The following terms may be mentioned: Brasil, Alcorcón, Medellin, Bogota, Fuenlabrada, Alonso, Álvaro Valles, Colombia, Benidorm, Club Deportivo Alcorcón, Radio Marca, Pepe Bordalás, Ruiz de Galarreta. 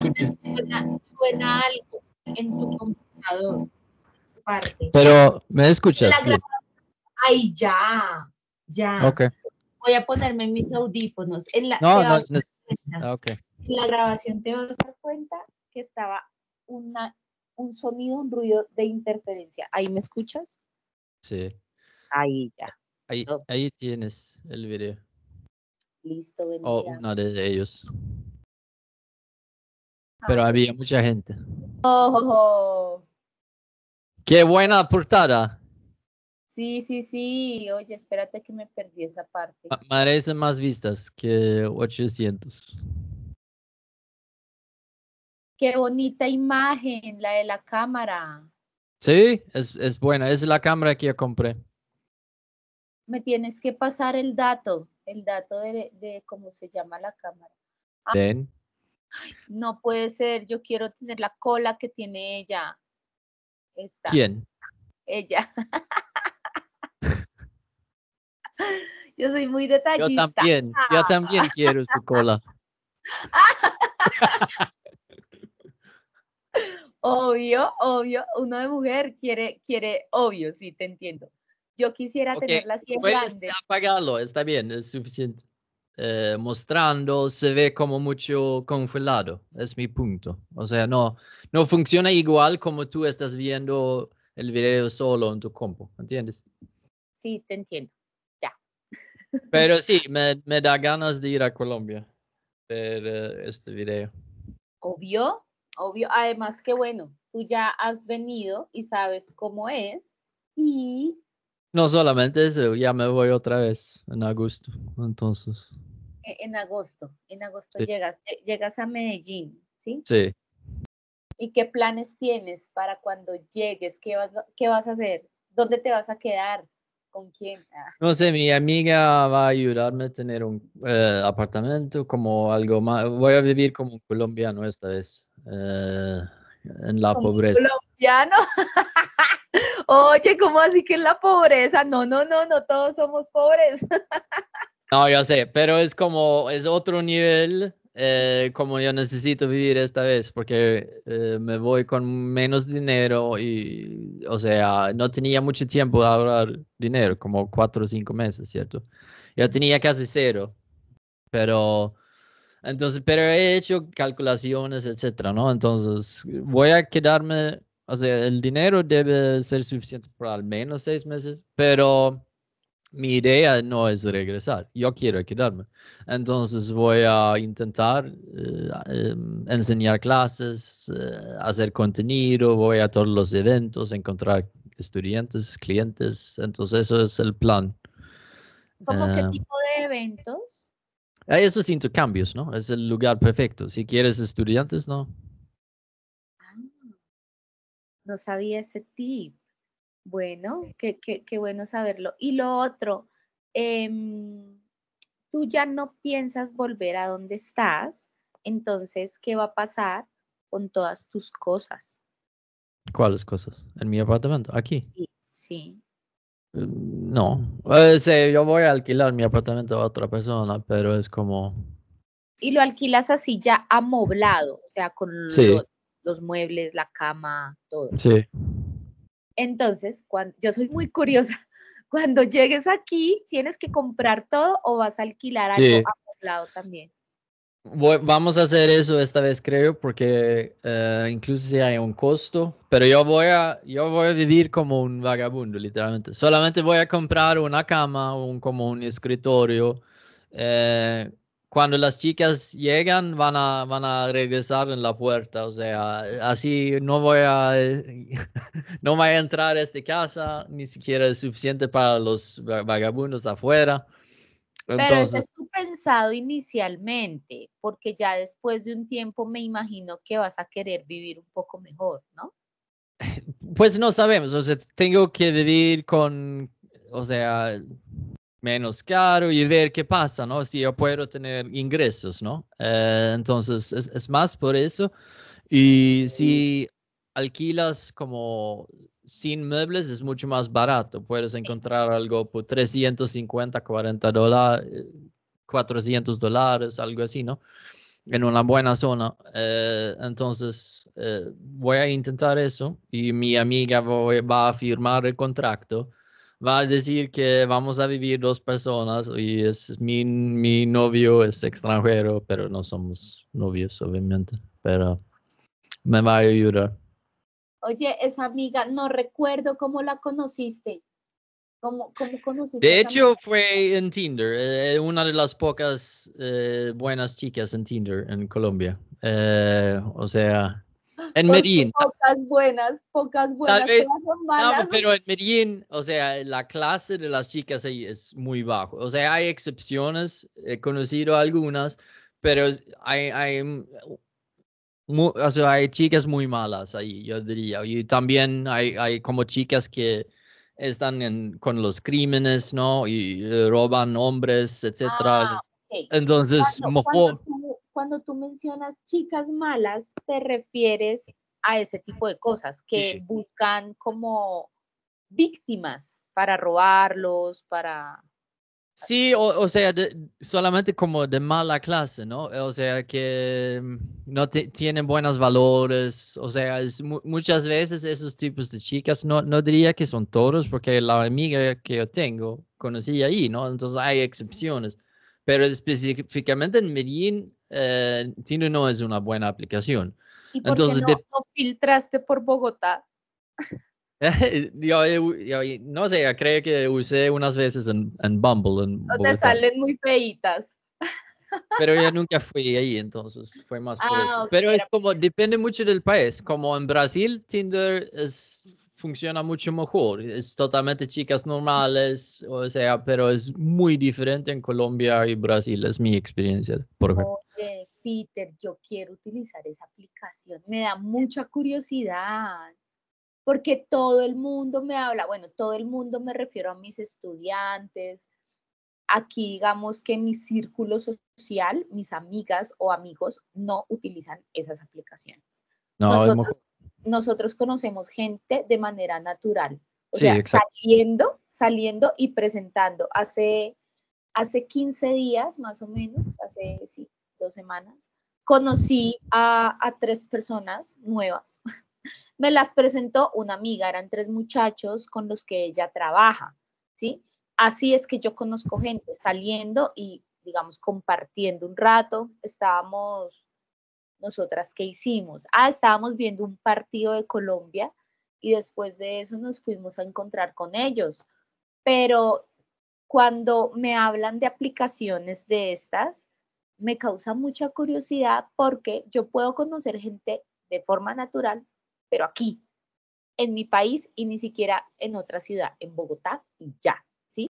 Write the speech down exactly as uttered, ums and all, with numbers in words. Suena, suena algo en tu computador. Parte. Pero, ¿me escuchas? Ay, ya, ya. Okay. Voy a ponerme mis audífonos. En la, no, no, no. Okay. En la grabación te vas a dar cuenta que estaba una, un sonido, un ruido de interferencia. ¿Ahí me escuchas? Sí. Ahí ya. Ahí, no. Ahí tienes el video. Listo, venía. O uno de ellos. Pero ay, había mucha gente. Oh. ¡Qué buena portada! Sí, sí, sí. Oye, espérate que me perdí esa parte. Merecen más vistas que ochocientos. ¡Qué bonita imagen! La de la cámara. Sí, es, es buena. Es la cámara que yo compré. Me tienes que pasar el dato. El dato de, de cómo se llama la cámara. Ah, Ven. No puede ser. Yo quiero tener la cola que tiene ella. Esta. ¿Quién? Ella. Yo soy muy detallista. Yo también, yo también quiero su cola. Obvio, obvio. Uno de mujer quiere, quiere, obvio, sí, te entiendo. Yo quisiera okay. tenerla así en grande. Apagarlo, está bien, es suficiente. Eh, mostrando, se ve como mucho congelado, es mi punto. O sea, no, no funciona igual como tú estás viendo el video solo en tu compu, ¿entiendes? Sí, te entiendo, ya. Pero sí, me, me da ganas de ir a Colombia, ver uh, este video. Obvio, obvio, además que bueno, tú ya has venido y sabes cómo es, y... No solamente eso, ya me voy otra vez en agosto, entonces... En agosto, en agosto sí. llegas, llegas a Medellín, ¿sí? Sí. ¿Y qué planes tienes para cuando llegues? ¿Qué vas, qué vas a hacer? ¿Dónde te vas a quedar? ¿Con quién? Ah. No sé, mi amiga va a ayudarme a tener un eh, apartamento, como algo más. Voy a vivir como un colombiano esta vez, eh, en la ¿Como pobreza. ¿Un colombiano? Oye, ¿cómo así que en la pobreza? No, no, no, no todos somos pobres. No, yo sé, pero es como, es otro nivel, eh, como yo necesito vivir esta vez, porque eh, me voy con menos dinero y, o sea, no tenía mucho tiempo de ahorrar dinero, como cuatro o cinco meses, ¿cierto? Yo tenía casi cero, pero, entonces, pero he hecho calculaciones, etcétera, ¿no? Entonces, voy a quedarme, o sea, el dinero debe ser suficiente para al menos seis meses, pero... Mi idea no es regresar, yo quiero quedarme. Entonces voy a intentar eh, eh, enseñar clases, eh, hacer contenido, voy a todos los eventos, encontrar estudiantes, clientes. Entonces eso es el plan. ¿Cómo eh, qué tipo de eventos? Esos intercambios, ¿no? Es el lugar perfecto. Si quieres estudiantes, no. Ah, no sabía ese tip. Bueno, qué, qué, qué bueno saberlo. Y lo otro, eh, tú ya no piensas volver a donde estás, entonces, ¿qué va a pasar con todas tus cosas? ¿Cuáles cosas? ¿En mi apartamento? ¿Aquí? Sí. sí. No, eh, sí, yo voy a alquilar mi apartamento a otra persona, pero es como... Y lo alquilas así ya amoblado, o sea, con sí. los, los muebles, la cama, todo. Sí. Entonces, cuando, yo soy muy curiosa, cuando llegues aquí, ¿tienes que comprar todo o vas a alquilar algo sí. amoblado también? Voy, vamos a hacer eso esta vez, creo, porque uh, incluso si hay un costo, pero yo voy, a, yo voy a vivir como un vagabundo, literalmente. Solamente voy a comprar una cama, un, como un escritorio. Eh, cuando las chicas llegan, van a, van a regresar en la puerta, o sea, así no voy a, no voy a entrar a esta casa, ni siquiera es suficiente para los vagabundos afuera. Entonces, pero ese es tu pensado inicialmente, porque ya después de un tiempo me imagino que vas a querer vivir un poco mejor, ¿no? Pues no sabemos, o sea, tengo que vivir con, o sea... menos caro y ver qué pasa, ¿no? Si yo puedo tener ingresos, ¿no? Eh, entonces, es, es más por eso. Y si alquilas como sin muebles, es mucho más barato. Puedes encontrar algo por trescientos cincuenta, cuarenta dólares, cuatrocientos dólares, algo así, ¿no? en una buena zona. Eh, entonces eh, voy a intentar eso y mi amiga voy, va a firmar el contrato. Va a decir que vamos a vivir dos personas y es mi, mi novio es extranjero, pero no somos novios, obviamente, pero me va a ayudar. Oye, esa amiga, no recuerdo cómo la conociste. ¿Cómo, cómo conociste? De hecho, fue en Tinder. Eh, una de las pocas eh, buenas chicas en Tinder en Colombia. Eh, o sea, en Porque Medellín. Pocas buenas, pocas buenas. Tal vez, son malas. No, pero en Medellín, o sea, la clase de las chicas ahí es muy bajo. O sea, hay excepciones. He conocido algunas, pero hay... hay Muy, o sea, hay chicas muy malas ahí, yo diría. Y también hay, hay como chicas que están en, con los crímenes, ¿no? Y eh, roban hombres, etcétera. Ah, okay. Entonces, cuando, mejor... Cuando tú, cuando tú mencionas chicas malas, te refieres a ese tipo de cosas, que sí. buscan como víctimas para robarlos, para... Sí, o, o sea, de, solamente como de mala clase, ¿no? O sea, que no te, tienen buenos valores, o sea, es, mu muchas veces esos tipos de chicas, no, no diría que son todos, porque la amiga que yo tengo conocí ahí, ¿no? Entonces hay excepciones, pero específicamente en Medellín, eh, Tinder no es una buena aplicación. ¿Y por Entonces, qué no, de... no filtraste por Bogotá? Yo, yo, yo, no sé, creo que usé unas veces en, en Bumble. En no te salen muy feitas. Pero yo nunca fui ahí, entonces fue más por ah, eso. Okay. Pero es como, depende mucho del país. Como en Brasil, Tinder es, funciona mucho mejor. Es totalmente chicas normales, o sea, pero es muy diferente en Colombia y Brasil. Es mi experiencia, por ejemplo. Oye, Peter, yo quiero utilizar esa aplicación. Me da mucha curiosidad. Porque todo el mundo me habla, bueno, todo el mundo me refiero a mis estudiantes, aquí digamos que mi círculo social, mis amigas o amigos no utilizan esas aplicaciones. No, nosotros, nosotros conocemos gente de manera natural, o sí, sea, exacto. saliendo, saliendo y presentando. Hace, hace quince días más o menos, hace sí, dos semanas, conocí a, a tres personas nuevas. Me las presentó una amiga, eran tres muchachos con los que ella trabaja, ¿sí? Así es que yo conozco gente saliendo y, digamos, compartiendo un rato. Estábamos, ¿nosotras qué hicimos? Ah, estábamos viendo un partido de Colombia y después de eso nos fuimos a encontrar con ellos. Pero cuando me hablan de aplicaciones de estas, me causa mucha curiosidad porque yo puedo conocer gente de forma natural, pero aquí, en mi país y ni siquiera en otra ciudad, en Bogotá y ya.